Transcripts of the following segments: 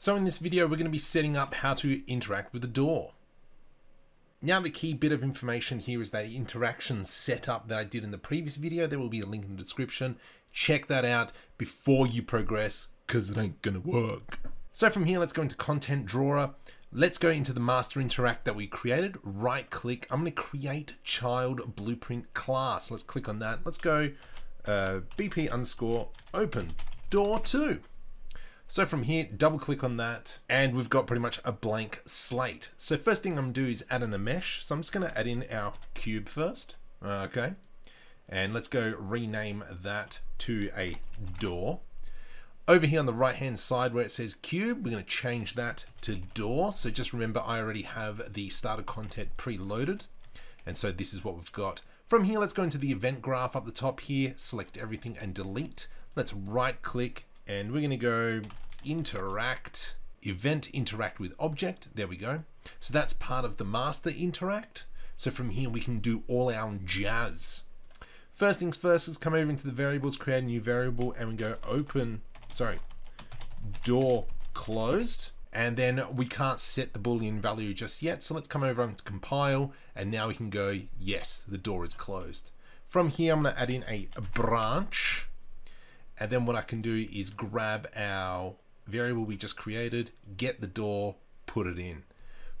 So in this video, we're going to be setting up how to interact with the door. Now the key bit of information here is that interaction setup that I did in the previous video. There will be a link in the description. Check that out before you progress, because it ain't going to work. So from here, let's go into Content Drawer. Let's go into the master interact that we created. Right click. I'm going to create child blueprint class. Let's click on that. Let's go BP_open_door_2. So from here, double click on that and we've got pretty much a blank slate. So first thing I'm gonna do is add in a mesh. So I'm just gonna add in our cube first, okay? And let's go rename that to a door. Over here on the right-hand side where it says cube, we're gonna change that to door. So just remember, I already have the starter content preloaded. And so this is what we've got. From here, let's go into the event graph up the top here, select everything and delete. Let's right click and we're gonna go interact, event interact with object, there we go. So that's part of the master interact. So from here we can do all our jazz. First things first is come over into the variables, create a new variable and we go door closed. And then we can't set the Boolean value just yet. So let's come over and compile and now we can go, yes, the door is closed. From here, I'm gonna add in a branch. And then what I can do is grab our variable we just created, get the door, put it in.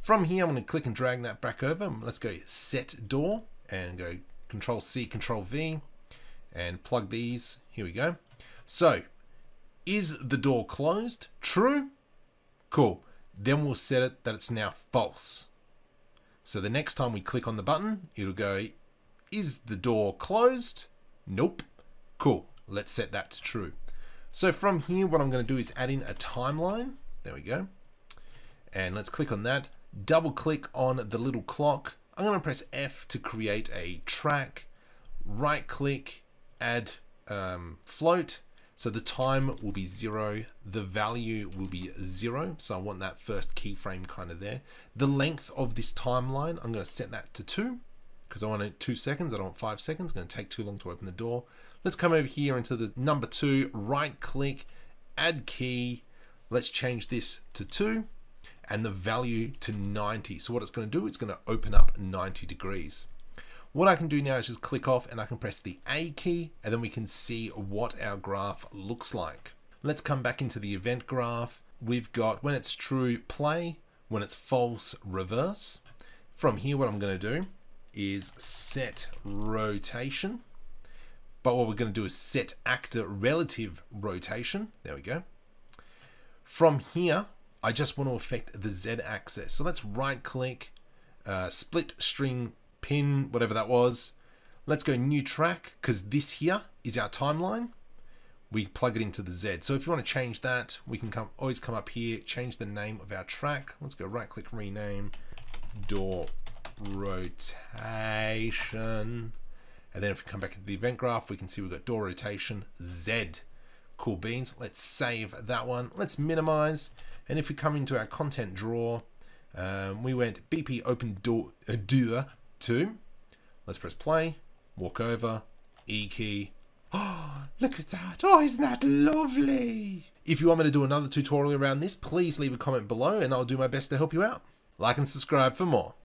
From here, I'm gonna click and drag that back over. Let's go set door and go Control C, Control V and plug these, here we go. So is the door closed? True, cool. Then we'll set it that it's now false. So the next time we click on the button, it'll go, is the door closed? Nope, cool. Let's set that to true. So from here, what I'm gonna do is add in a timeline. There we go. And let's click on that. Double click on the little clock. I'm gonna press F to create a track. Right click, add float. So the time will be 0. The value will be 0. So I want that first keyframe kind of there. The length of this timeline, I'm gonna set that to 2. Because I want it 2 seconds, I don't want 5 seconds, it's gonna take too long to open the door. Let's come over here into the number 2, right click, add key. Let's change this to 2 and the value to 90. So what it's gonna do, it's gonna open up 90 degrees. What I can do now is just click off and I can press the A key and then we can see what our graph looks like. Let's come back into the event graph. We've got when it's true, play, when it's false, reverse. From here, what I'm gonna do is set rotation, but what we're going to do is set actor relative rotation. There we go. From here, I just want to affect the Z axis. So let's right click, split string pin, whatever that was. Let's go new track because this here is our timeline. We plug it into the Z. So if you want to change that, we can always come up here, change the name of our track. Let's go right click, rename door rotation. And then if we come back to the event graph, we can see we've got door rotation Z. Cool beans. Let's save that one. Let's minimize. And if we come into our content drawer, we went BP open door 2. Let's press play, walk over, E key. Oh, look at that. Oh, isn't that lovely? If you want me to do another tutorial around this, please leave a comment below and I'll do my best to help you out. Like and subscribe for more.